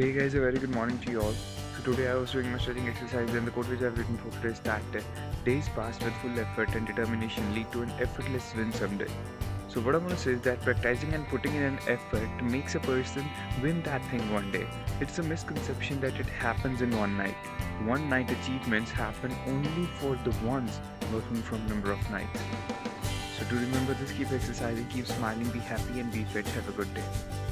Hey guys, a very good morning to you all. So today I was doing my stretching exercise and the code which I have written for today is that days passed with full effort and determination lead to an effortless win someday. So what I'm going to say is that practicing and putting in an effort makes a person win that thing one day. It's a misconception that it happens in one night. One night achievements happen only for the ones working from number of nights. So do remember this, keep exercising, keep smiling, be happy and be fit. Have a good day.